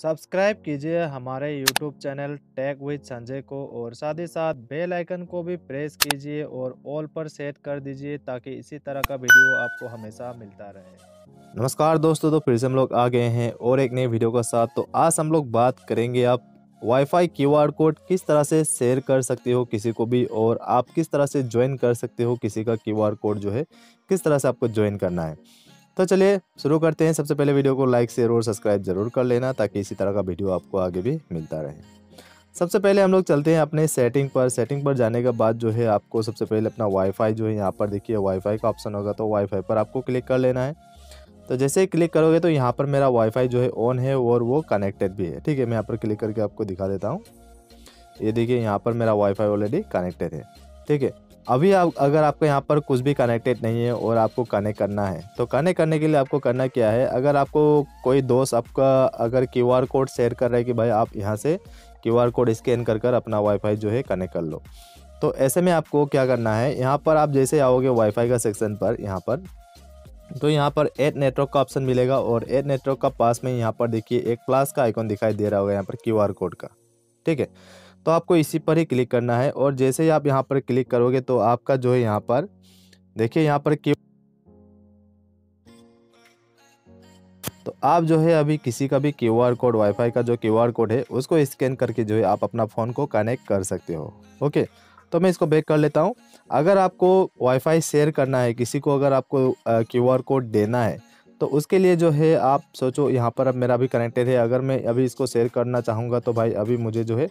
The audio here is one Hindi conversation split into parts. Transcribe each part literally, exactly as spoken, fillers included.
सब्सक्राइब कीजिए हमारे YouTube channel tech with Sanjay को और साथ ही साथ बेल आइकन को भी प्रेस कीजिए और ऑल पर सेट कर दीजिए ताकि इसी तरह का वीडियो आपको हमेशा मिलता रहे। नमस्कार दोस्तों, तो फिर से हम लोग आ गए हैं और एक नई वीडियो के साथ। तो आज हम लोग बात करेंगे आप वाईफाई क्यू आर कोड किस तरह से शेयर कर सकते हो किसी को भी, और आप किस तरह से ज्वाइन कर सकते हो किसी का क्यू आर कोड जो है किस तरह से आपको ज्वाइन करना है। तो चलिए शुरू करते हैं। सबसे पहले वीडियो को लाइक शेयर और सब्सक्राइब जरूर कर लेना ताकि इसी तरह का वीडियो आपको आगे भी मिलता रहे। सबसे पहले हम लोग चलते हैं अपने सेटिंग पर। सेटिंग पर जाने के बाद जो है आपको सबसे पहले अपना वाईफाई जो है यहाँ पर देखिए वाईफाई का ऑप्शन होगा, तो वाईफाई पर आपको क्लिक कर लेना है। तो जैसे ही क्लिक करोगे तो यहाँ पर मेरा वाईफाई जो है ऑन है और वो कनेक्टेड भी है। ठीक है, मैं यहाँ पर क्लिक करके आपको दिखा देता हूँ। ये देखिए यहाँ पर मेरा वाईफाई ऑलरेडी कनेक्टेड है। ठीक है, अभी आप अगर आपको यहाँ पर कुछ भी कनेक्टेड नहीं है और आपको कनेक्ट करना है, तो कनेक्ट करने के लिए आपको करना क्या है, अगर आपको कोई दोस्त आपका अगर क्यू आर कोड शेयर कर रहा है कि भाई आप यहाँ से क्यू आर कोड स्कैन कर कर अपना वाईफाई जो है कनेक्ट कर लो, तो ऐसे में आपको क्या करना है, यहाँ पर आप जैसे आओगे वाईफाई का सेक्शन पर यहाँ पर, तो यहाँ पर ऐड नेटवर्क का ऑप्शन मिलेगा और ऐड नेटवर्क का पास में यहाँ पर देखिए एक प्लस का आइकॉन दिखाई दे रहा होगा यहाँ पर क्यू आर कोड का। ठीक है, तो आपको इसी पर ही क्लिक करना है और जैसे ही आप यहाँ पर क्लिक करोगे तो आपका जो है यहाँ पर देखिए यहाँ पर क्यू तो आप जो है अभी किसी का भी क्यू आर कोड वाईफाई का जो क्यू आर कोड है उसको स्कैन करके जो है आप अपना फ़ोन को कनेक्ट कर सकते हो। ओके, तो मैं इसको बैक कर लेता हूँ। अगर आपको वाईफाई शेयर करना है किसी को, अगर आपको क्यू आर कोड देना है, तो उसके लिए जो है आप सोचो यहाँ पर अब मेरा भी कनेक्टेड है, अगर मैं अभी इसको शेयर करना चाहूँगा तो भाई अभी मुझे जो है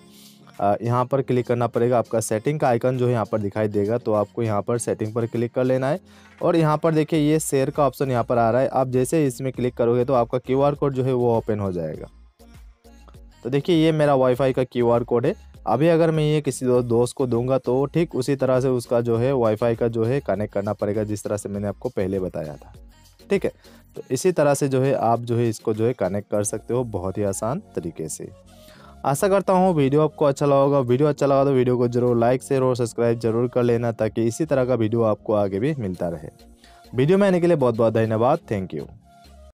यहाँ पर क्लिक करना पड़ेगा। आपका सेटिंग का आइकन जो है यहाँ पर दिखाई देगा, तो आपको यहाँ पर सेटिंग पर क्लिक कर लेना है और यहाँ पर देखिए ये शेयर का ऑप्शन यहाँ पर आ रहा है। आप जैसे इसमें क्लिक करोगे तो आपका क्यू आर कोड जो है वो ओपन हो जाएगा। तो देखिए ये मेरा वाईफाई का क्यू आर कोड है। अभी अगर मैं ये किसी दोस्त को दूंगा तो ठीक उसी तरह से उसका जो है वाईफाई का जो है कनेक्ट करना पड़ेगा जिस तरह से मैंने आपको पहले बताया था। ठीक है, तो इसी तरह से जो है आप जो है इसको जो है कनेक्ट कर सकते हो बहुत ही आसान तरीके से। आशा करता हूँ वीडियो आपको अच्छा लगा होगा। वीडियो अच्छा लगा तो वीडियो को जरूर लाइक शेयर और सब्सक्राइब जरूर कर लेना ताकि इसी तरह का वीडियो आपको आगे भी मिलता रहे। वीडियो में आने के लिए बहुत बहुत धन्यवाद। Thank you.